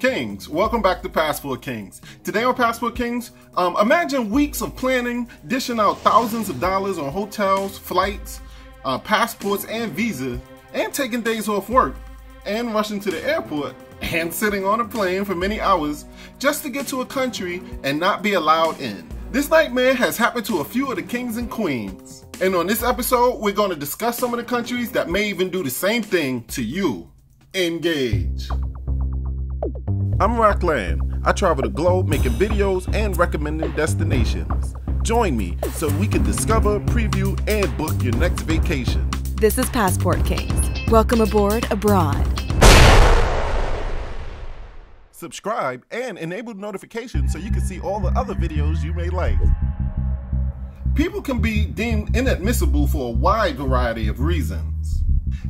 Kings, welcome back to Passport Kings. Today on Passport Kings, imagine weeks of planning, dishing out thousands of dollars on hotels, flights, passports, and visas, and taking days off work, and rushing to the airport, and sitting on a plane for many hours just to get to a country and not be allowed in. This nightmare has happened to a few of the kings and queens. And on this episode, we're going to discuss some of the countries that may even do the same thing to you. Engage. I'm Rockland. I travel the globe making videos and recommending destinations. Join me so we can discover, preview, and book your next vacation. This is Passport Kings. Welcome aboard abroad. Subscribe and enable notifications so you can see all the other videos you may like. People can be deemed inadmissible for a wide variety of reasons.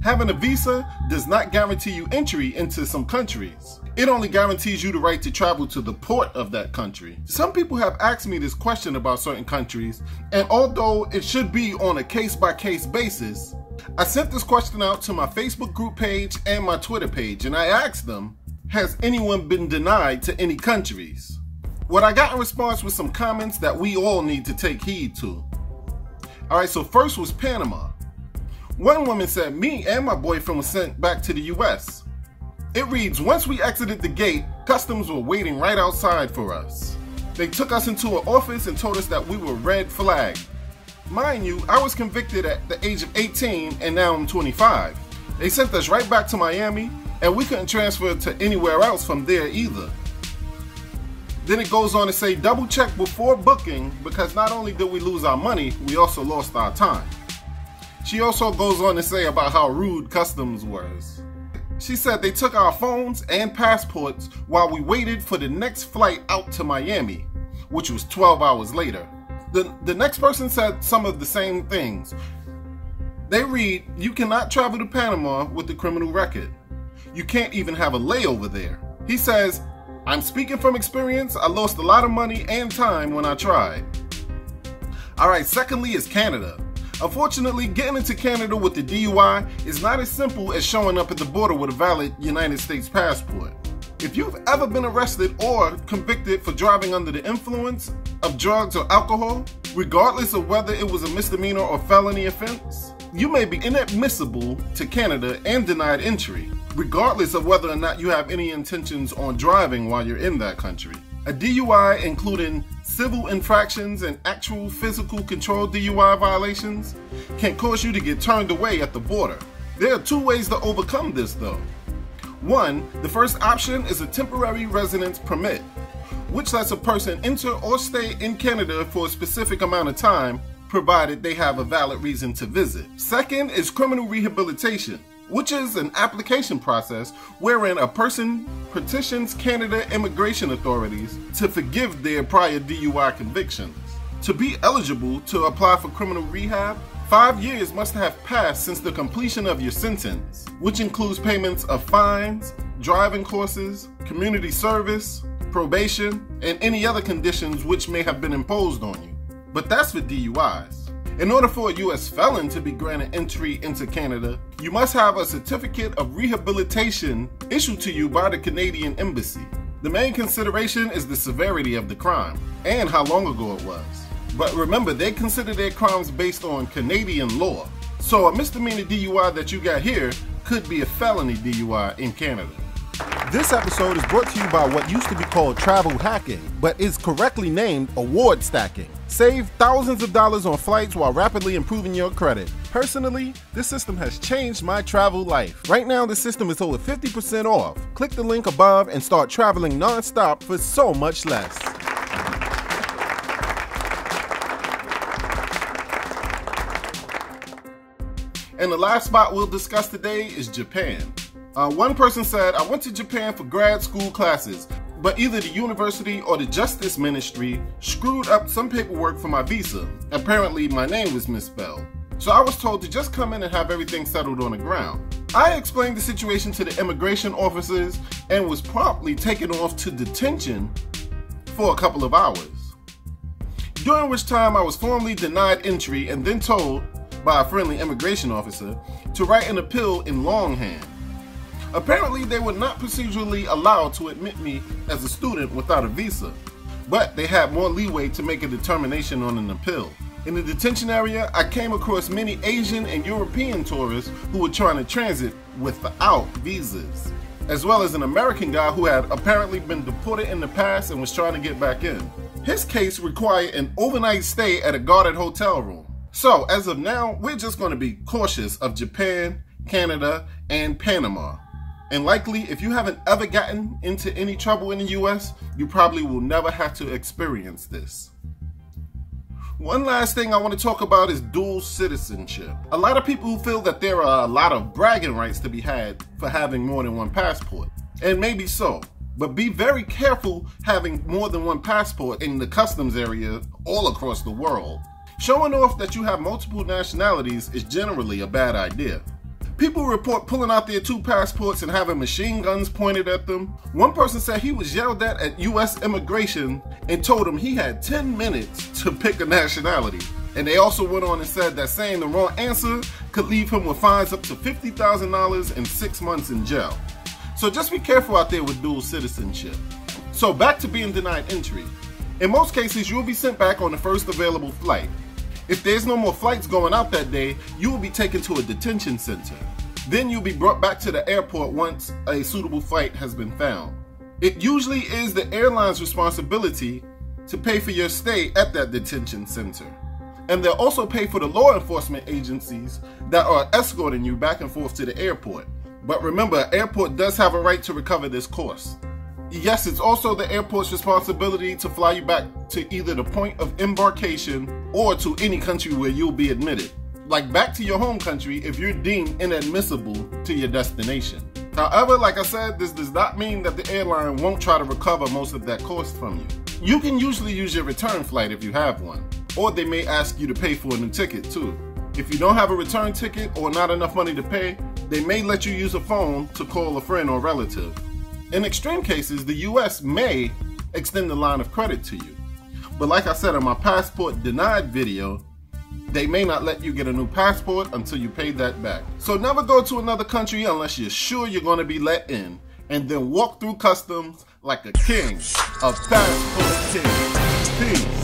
Having a visa does not guarantee you entry into some countries. It only guarantees you the right to travel to the port of that country. Some people have asked me this question about certain countries, and although it should be on a case-by-case basis, I sent this question out to my Facebook group page and my Twitter page, and I asked them, has anyone been denied to any countries? What I got in response was some comments that we all need to take heed to. Alright, so first was Panama. One woman said, me and my boyfriend were sent back to the US. It reads, once we exited the gate, customs were waiting right outside for us. They took us into an office and told us that we were red flagged. Mind you, I was convicted at the age of 18 and now I'm 25. They sent us right back to Miami and we couldn't transfer to anywhere else from there either. Then it goes on to say, double check before booking because not only did we lose our money, we also lost our time. She also goes on to say about how rude customs was. She said they took our phones and passports while we waited for the next flight out to Miami, which was 12 hours later. The next person said some of the same things. They read, you cannot travel to Panama with a criminal record. You can't even have a layover there. He says, I'm speaking from experience. I lost a lot of money and time when I tried. All right, secondly is Canada. Unfortunately, getting into Canada with the DUI is not as simple as showing up at the border with a valid United States passport. If you've ever been arrested or convicted for driving under the influence of drugs or alcohol, regardless of whether it was a misdemeanor or felony offense, you may be inadmissible to Canada and denied entry, regardless of whether or not you have any intentions on driving while you're in that country. A DUI, including civil infractions and actual physical control DUI violations, can cause you to get turned away at the border. There are two ways to overcome this though. One, the first option is a temporary residence permit, which lets a person enter or stay in Canada for a specific amount of time, provided they have a valid reason to visit. Second is criminal rehabilitation, which is an application process wherein a person petitions Canada immigration authorities to forgive their prior DUI convictions. To be eligible to apply for criminal rehab, 5 years must have passed since the completion of your sentence, which includes payments of fines, driving courses, community service, probation, and any other conditions which may have been imposed on you. But that's for DUIs. In order for a U.S. felon to be granted entry into Canada, you must have a certificate of rehabilitation issued to you by the Canadian Embassy. The main consideration is the severity of the crime and how long ago it was. But remember, they consider their crimes based on Canadian law. So a misdemeanor DUI that you got here could be a felony DUI in Canada. This episode is brought to you by what used to be called travel hacking, but is correctly named award stacking. Save thousands of dollars on flights while rapidly improving your credit. Personally, this system has changed my travel life. Right now, the system is over 50% off. Click the link above and start traveling non-stop for so much less. And the last spot we'll discuss today is Japan. One person said, I went to Japan for grad school classes, but either the university or the justice ministry screwed up some paperwork for my visa. Apparently my name was misspelled. So I was told to just come in and have everything settled on the ground. I explained the situation to the immigration officers and was promptly taken off to detention for a couple of hours, during which time I was formally denied entry and then told by a friendly immigration officer to write an appeal in longhand. Apparently, they were not procedurally allowed to admit me as a student without a visa, but they had more leeway to make a determination on an appeal. In the detention area, I came across many Asian and European tourists who were trying to transit without visas, as well as an American guy who had apparently been deported in the past and was trying to get back in. His case required an overnight stay at a guarded hotel room. So as of now, we're just going to be cautious of Japan, Canada, and Panama. And likely, if you haven't ever gotten into any trouble in the US, you probably will never have to experience this. One last thing I want to talk about is dual citizenship. A lot of people feel that there are a lot of bragging rights to be had for having more than one passport. And maybe so, but be very careful having more than one passport in the customs area all across the world. Showing off that you have multiple nationalities is generally a bad idea. People report pulling out their two passports and having machine guns pointed at them. One person said he was yelled at US immigration and told him he had 10 minutes to pick a nationality. And they also went on and said that saying the wrong answer could leave him with fines up to $50,000 and 6 months in jail. So just be careful out there with dual citizenship. So back to being denied entry. In most cases, you'll be sent back on the first available flight. If there's no more flights going out that day, you will be taken to a detention center. Then you'll be brought back to the airport once a suitable flight has been found. It usually is the airline's responsibility to pay for your stay at that detention center. And they'll also pay for the law enforcement agencies that are escorting you back and forth to the airport. But remember, an airport does have a right to recover this cost. Yes, it's also the airport's responsibility to fly you back to either the point of embarkation or to any country where you'll be admitted. Like back to your home country if you're deemed inadmissible to your destination. However, like I said, this does not mean that the airline won't try to recover most of that cost from you. You can usually use your return flight if you have one, or they may ask you to pay for a new ticket too. If you don't have a return ticket or not enough money to pay, they may let you use a phone to call a friend or relative. In extreme cases, the US may extend the line of credit to you. But like I said in my passport denied video, they may not let you get a new passport until you pay that back. So never go to another country unless you're sure you're going to be let in, and then walk through customs like a king, a passport king. Peace.